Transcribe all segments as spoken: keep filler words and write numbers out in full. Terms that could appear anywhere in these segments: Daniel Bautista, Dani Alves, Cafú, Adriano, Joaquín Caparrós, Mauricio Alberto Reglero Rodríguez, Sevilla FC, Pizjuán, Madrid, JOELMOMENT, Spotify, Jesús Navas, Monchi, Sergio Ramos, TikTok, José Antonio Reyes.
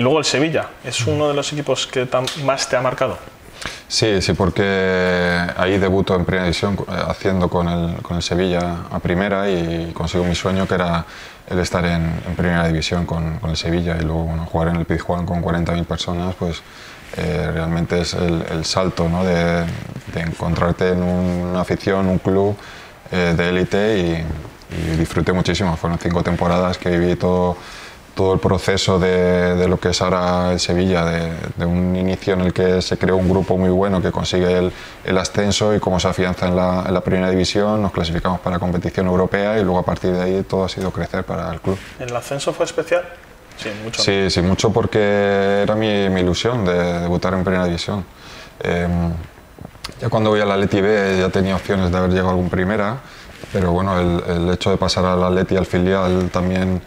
Y luego el Sevilla, ¿es uno de los equipos que más te ha marcado? Sí, sí, porque ahí debuto en primera división haciendo con el, con el Sevilla a primera y consigo mi sueño, que era el estar en, en primera división con, con el Sevilla, y luego, bueno, jugar en el Pizjuán con cuarenta mil personas, pues eh, realmente es el, el salto, ¿no? de, de encontrarte en una afición, un club eh, de élite, y, y disfruté muchísimo. Fueron cinco temporadas que viví todo, todo el proceso de, de lo que es ahora el Sevilla, de, de un inicio en el que se creó un grupo muy bueno que consigue el, el ascenso y cómo se afianza en la, en la primera división, nos clasificamos para la competición europea y luego a partir de ahí todo ha sido crecer para el club. ¿El ascenso fue especial? Sí, mucho. Sí, sí, mucho, porque era mi, mi ilusión de debutar en primera división. Eh, ya cuando voy al Atleti B ya tenía opciones de haber llegado a algún primera, pero bueno, el, el hecho de pasar al Atleti, al filial, también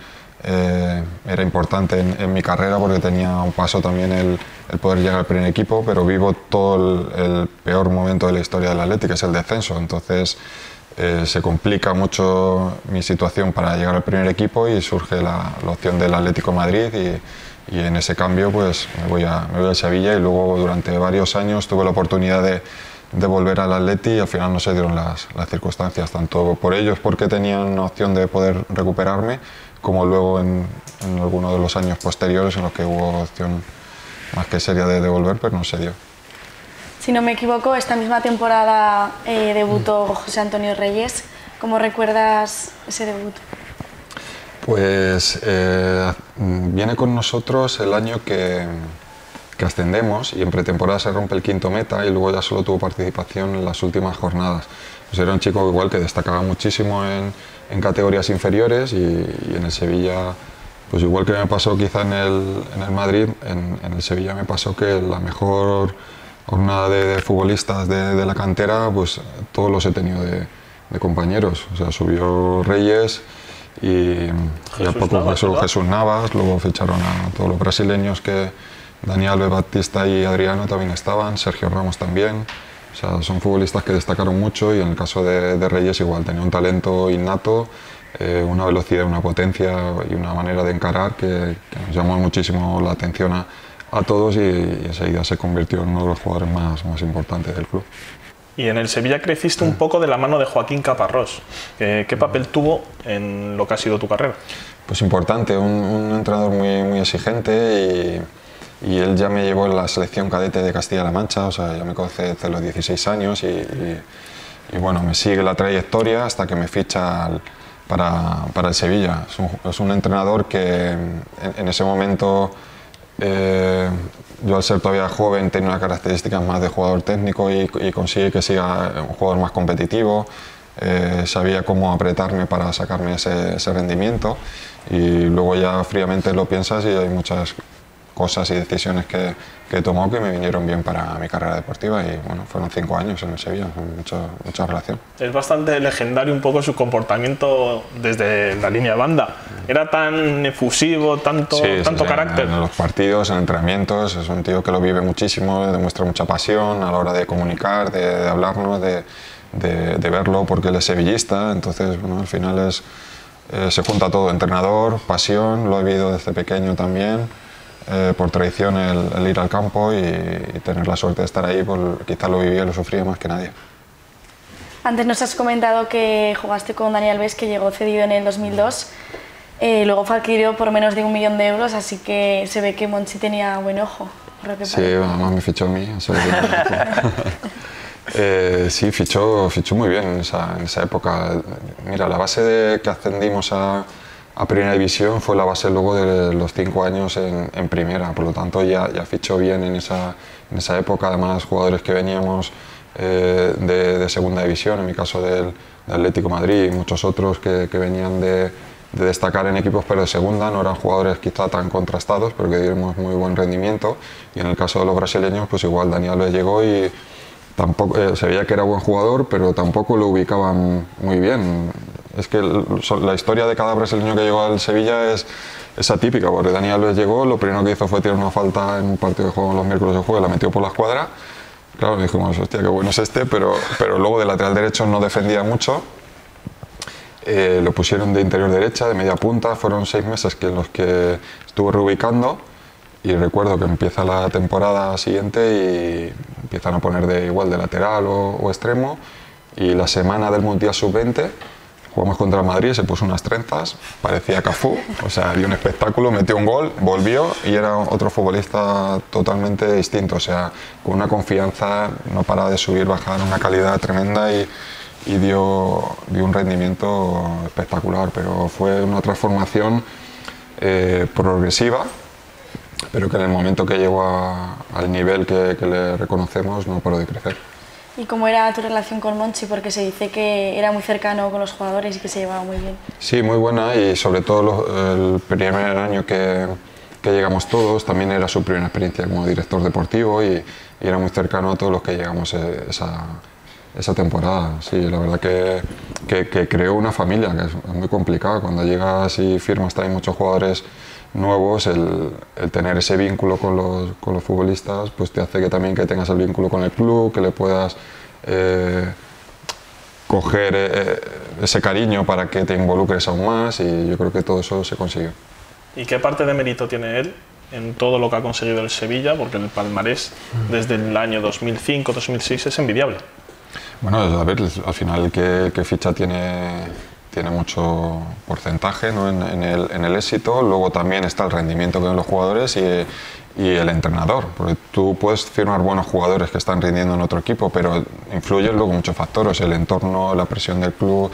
Eh, era importante en, en mi carrera, porque tenía un paso también el, el poder llegar al primer equipo, pero vivo todo el, el peor momento de la historia del Atleti, que es el descenso. Entonces eh, se complica mucho mi situación para llegar al primer equipo y surge la, la opción del Atlético Madrid, y, y en ese cambio pues me voy, a, me voy a Sevilla, y luego durante varios años tuve la oportunidad de, de volver al Atleti y al final no se dieron las, las circunstancias, tanto por ellos porque tenían una opción de poder recuperarme, como luego en, en alguno de los años posteriores en los que hubo opción más que seria de devolver, pero no se dio. Si no me equivoco, esta misma temporada eh, debutó José Antonio Reyes. ¿Cómo recuerdas ese debut? Pues eh, viene con nosotros el año que, que ascendemos, y en pretemporada se rompe el quinto meta y luego ya solo tuvo participación en las últimas jornadas. Pues era un chico igual que destacaba muchísimo en, en categorías inferiores, y, y en el Sevilla, pues igual que me pasó quizá en el, en el Madrid, en, en el Sevilla me pasó que la mejor jornada de, de futbolistas de, de la cantera, pues todos los he tenido de, de compañeros. O sea, subió Reyes y, y a poco Navas, pasó Jesús Navas, luego ficharon a todos los brasileños, que Daniel Bautista y Adriano también estaban, Sergio Ramos también. O sea, son futbolistas que destacaron mucho, y en el caso de, de Reyes igual, tenía un talento innato, eh, una velocidad, una potencia y una manera de encarar que, que nos llamó muchísimo la atención a, a todos, y, y enseguida se convirtió en uno de los jugadores más, más importantes del club. Y en el Sevilla creciste un poco de la mano de Joaquín Caparrós. ¿Qué, qué papel tuvo en lo que ha sido tu carrera? Pues importante, un, un entrenador muy, muy exigente, y... y él ya me llevó en la selección cadete de Castilla-La Mancha, o sea, ya me conoce desde los dieciséis años, y, y, y bueno, me sigue la trayectoria hasta que me ficha al, para, para el Sevilla. Es un, es un entrenador que en, en ese momento, eh, yo al ser todavía joven, tenía unas características más de jugador técnico, y, y consigue que siga un jugador más competitivo. Eh, sabía cómo apretarme para sacarme ese, ese rendimiento, y luego ya fríamente lo piensas y hay muchas cosas y decisiones que, que he tomado que me vinieron bien para mi carrera deportiva, y bueno, fueron cinco años en el Sevilla, mucho, mucha relación. Es bastante legendario un poco su comportamiento desde la línea de banda. Era tan efusivo, tanto, sí, tanto sí, carácter. En, en los partidos, en entrenamientos, es un tío que lo vive muchísimo, demuestra mucha pasión a la hora de comunicar, de, de hablarnos, de, de, de verlo, porque él es sevillista. Entonces, bueno, al final es, eh, se junta todo, entrenador, pasión, lo he vivido desde pequeño también. Eh, por tradición el, el ir al campo y, y tener la suerte de estar ahí, pues quizás lo vivía y lo sufría más que nadie. Antes nos has comentado que jugaste con Dani Alves, que llegó cedido en el dos mil dos, eh, luego fue adquirido por menos de un millón de euros, así que se ve que Monchi tenía buen ojo. Sí, además me fichó a mí. Eso es eh, sí, fichó, fichó muy bien en esa, en esa época. Mira, la base de que ascendimos a... a primera división fue la base luego de los cinco años en, en primera, por lo tanto ya, ya fichó bien en esa, en esa época. Además, jugadores que veníamos eh, de, de segunda división, en mi caso del, del Atlético Madrid, y muchos otros que, que venían de, de destacar en equipos pero de segunda, no eran jugadores quizá tan contrastados, pero que dimos muy buen rendimiento. Y en el caso de los brasileños, pues igual Dani Alves llegó y tampoco, eh, se veía que era buen jugador, pero tampoco lo ubicaban muy bien. Es que la historia de cada brasileño que llegó al Sevilla es, es atípica, porque Dani Alves llegó, lo primero que hizo fue tirar una falta en un partido que jugó los miércoles de juego, la metió por la escuadra. Claro, dijimos, hostia, qué bueno es este, pero, pero luego de lateral derecho no defendía mucho. Eh, lo pusieron de interior derecha, de media punta, fueron seis meses que los que estuvo reubicando. y recuerdo que empieza la temporada siguiente y empiezan a poner de igual de lateral o, o extremo, y la semana del Mundial sub veinte jugamos contra Madrid, se puso unas trenzas, parecía Cafú, o sea, dio un espectáculo, metió un gol, volvió y era otro futbolista totalmente distinto, o sea, con una confianza, no paraba de subir, bajar, una calidad tremenda y, y dio, dio un rendimiento espectacular, pero fue una transformación eh, progresiva, pero que en el momento que llegó a, al nivel que, que le reconocemos no paró de crecer. ¿Y cómo era tu relación con Monchi? Porque se dice que era muy cercano con los jugadores y que se llevaba muy bien. Sí, muy buena, y sobre todo lo, el primer año que, que llegamos todos, también era su primera experiencia como director deportivo, y, y era muy cercano a todos los que llegamos esa, esa temporada. Sí, la verdad que, que, que creó una familia, que es muy complicado. Cuando llegas y firmas también muchos jugadores nuevos, el, el tener ese vínculo con los, con los futbolistas, pues te hace que también que tengas el vínculo con el club, que le puedas eh, coger eh, ese cariño para que te involucres aún más, y yo creo que todo eso se consiguió. ¿Y qué parte de mérito tiene él en todo lo que ha conseguido el Sevilla? Porque el palmarés desde el año dos mil cinco dos mil seis es envidiable. Bueno, a ver, al final qué, qué ficha tiene... Tiene mucho porcentaje, ¿no? en, en, el, en el éxito, luego también está el rendimiento que tienen los jugadores y, y el entrenador, porque tú puedes firmar buenos jugadores que están rindiendo en otro equipo, pero influyen luego muchos factores, el entorno, la presión del club,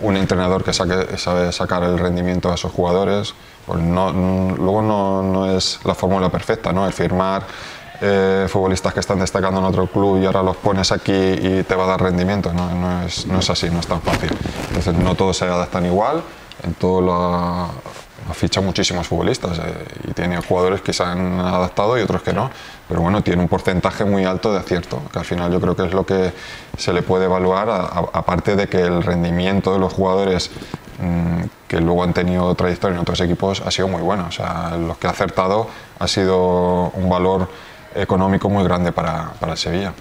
un entrenador que saque, sabe sacar el rendimiento a esos jugadores, pues no, no, luego no, no es la fórmula perfecta, ¿no? El firmar eh, futbolistas que están destacando en otro club y ahora los pones aquí y te va a dar rendimiento, no, no, es, no es así, no es tan fácil. Entonces no todos se adaptan igual, en todo lo ha, ha fichado muchísimos futbolistas eh, y tiene jugadores que se han adaptado y otros que no, pero bueno, tiene un porcentaje muy alto de acierto, que al final yo creo que es lo que se le puede evaluar, aparte de que el rendimiento de los jugadores mmm, que luego han tenido trayectoria en otros equipos ha sido muy bueno, o sea, los que ha acertado ha sido un valor económico muy grande para, para el Sevilla.